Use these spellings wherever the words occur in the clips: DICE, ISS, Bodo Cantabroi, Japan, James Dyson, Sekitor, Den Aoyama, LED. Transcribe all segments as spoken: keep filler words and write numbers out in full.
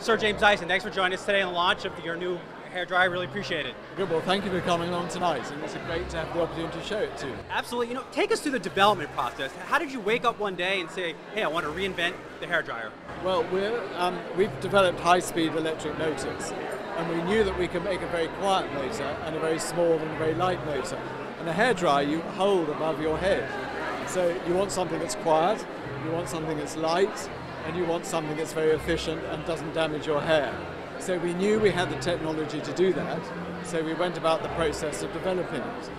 Sir James Dyson, thanks for joining us today on the launch of your new hairdryer. Really appreciate it. Good. Well, thank you for coming along tonight, and it's great to have the opportunity to show it to you. Absolutely. You know, take us through the development process. How did you wake up one day and say, hey, I want to reinvent the hairdryer? Well, we're, um, we've developed high-speed electric motors, and we knew that we could make a very quiet motor and a very small and a very light motor. And a hairdryer you hold above your head. So you want something that's quiet, you want something that's light, and you want something that's very efficient and doesn't damage your hair. So we knew we had the technology to do that, so we went about the process of developing it.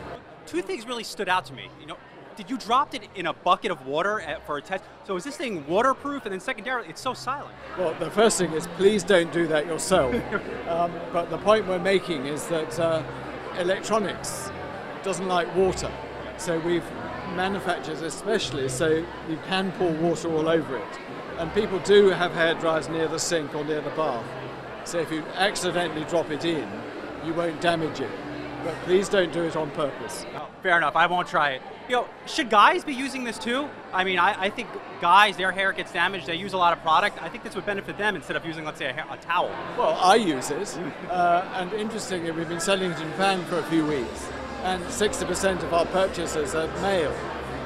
Two things really stood out to me. You know, did you drop it in a bucket of water at, for a test? So is this thing waterproof? And then secondarily, it's so silent. Well, the first thing is, please don't do that yourself. um, but the point we're making is that uh, electronics doesn't like water. So we've manufactured especially so you can pour water all over it. And people do have hair dryers near the sink or near the bath. So if you accidentally drop it in, you won't damage it. But please don't do it on purpose. Oh, fair enough, I won't try it. You know, should guys be using this too? I mean, I, I think guys, their hair gets damaged, they use a lot of product. I think this would benefit them instead of using, let's say, a, hair, a towel. Well, I use it. uh, and interestingly, we've been selling it in Japan for a few weeks. And sixty percent of our purchasers are male.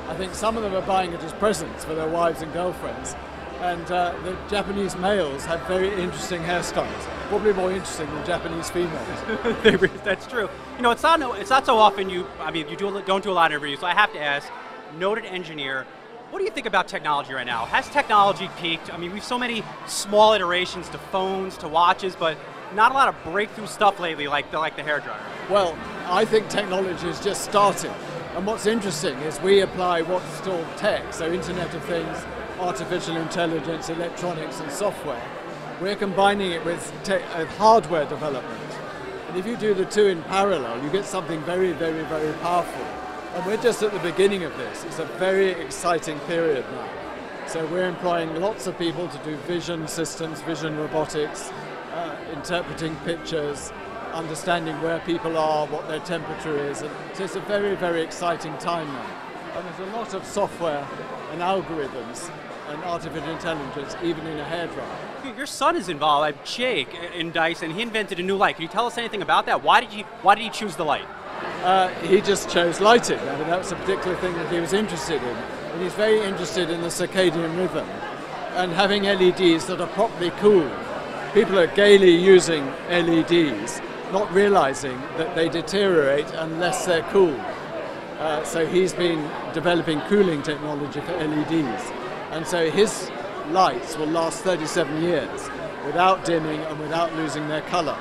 I think some of them are buying it as presents for their wives and girlfriends. And uh, the Japanese males have very interesting hairstyles, probably more interesting than Japanese females. That's true. You know, it's not, it's not so often you, I mean, you do, don't do a lot of interviews, so I have to ask, noted engineer, what do you think about technology right now? Has technology peaked? I mean, we've so many small iterations to phones, to watches, but not a lot of breakthrough stuff lately like the, like the hairdryer. Well, I think technology is just starting. And what's interesting is we apply what's still tech, so Internet of Things, artificial intelligence, electronics and software. We're combining it with, with hardware development. And if you do the two in parallel, you get something very, very, very powerful. And we're just at the beginning of this. It's a very exciting period now. So we're employing lots of people to do vision systems, vision robotics, uh, interpreting pictures, understanding where people are, what their temperature is. And it's a very, very exciting time now. And there's a lot of software and algorithms and artificial intelligence, even in a hairdryer. Your son is involved, Jake, in DICE, and he invented a new light. Can you tell us anything about that? Why did he, why did he choose the light? Uh, he just chose lighting. I mean, that was a particular thing that he was interested in. And he's very interested in the circadian rhythm and having L E Ds that are properly cooled. People are gaily using L E Ds, not realizing that they deteriorate unless they're cooled. Uh, so he's been developing cooling technology for L E Ds. And so his lights will last thirty-seven years without dimming and without losing their color.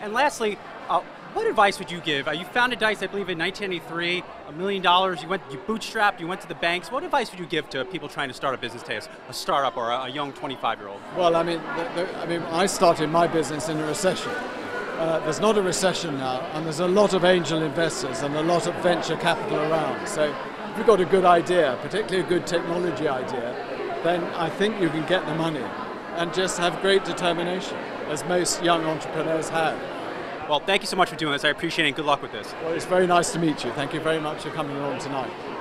And lastly, uh, what advice would you give? Uh, you founded DICE, I believe, in nineteen eighty-three, a million dollars, you went, you bootstrapped, you went to the banks. What advice would you give to people trying to start a business today, a startup or a, a young twenty-five-year-old? Well, I mean, the, the, I mean, I started my business in a recession. Uh, there's not a recession now, and there's a lot of angel investors and a lot of venture capital around. So if you've got a good idea, particularly a good technology idea, then I think you can get the money and just have great determination, as most young entrepreneurs have. Well, thank you so much for doing this. I appreciate it, and good luck with this. Well, it's very nice to meet you. Thank you very much for coming along tonight.